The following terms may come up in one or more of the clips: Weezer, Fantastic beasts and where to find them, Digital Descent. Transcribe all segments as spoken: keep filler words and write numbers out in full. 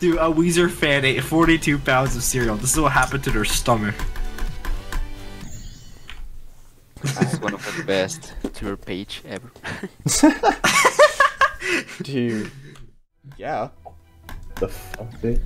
Dude, a Weezer fan ate forty-two pounds of cereal. This is what happened to their stomach. This is one of the best tour page ever. Dude. Yeah. The fuck, dude.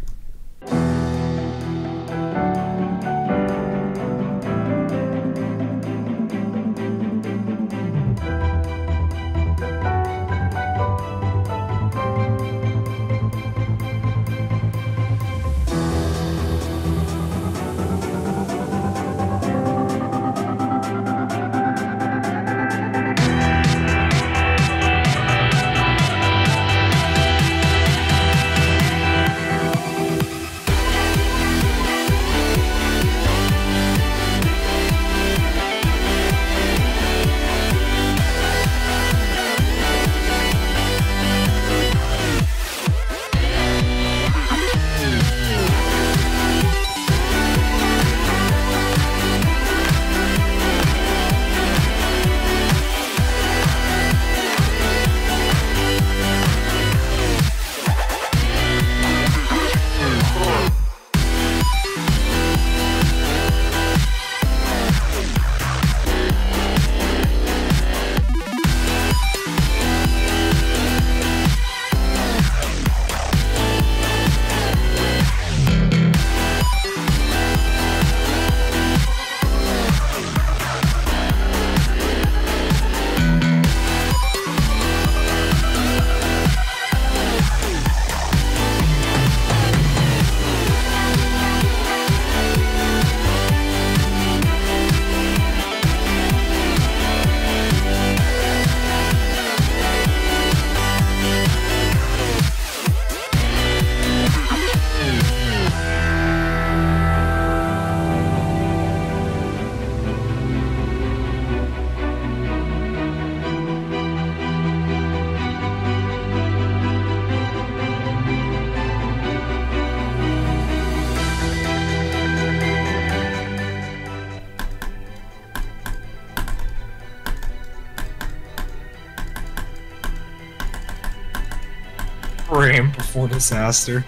Before disaster.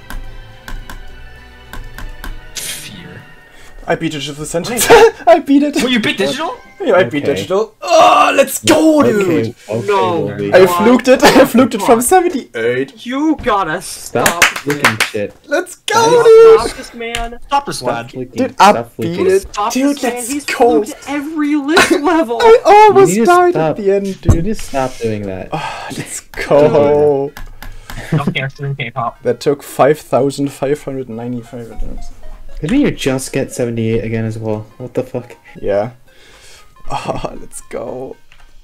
Fear. I beat Digital Descent. I beat it. Well, you beat Digital? Yeah, I okay. beat Digital. Oh, let's go, dude! Okay. Okay, no, I fluked it. I fluked it from seventy-eight. You gotta stop. Stop looking shit. Let's go, stop dude! Stop this man. Stop this lad. Dude, I beat it. Stop dude, let's He's go. Every level. I almost died stop. At the end, dude. You need to stop doing that. Oh, let's go. Dude. That took five thousand five hundred ninety-five attempts. Didn't you just get seventy-eight again as well? What the fuck? Yeah. Oh, let's go.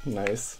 Nice.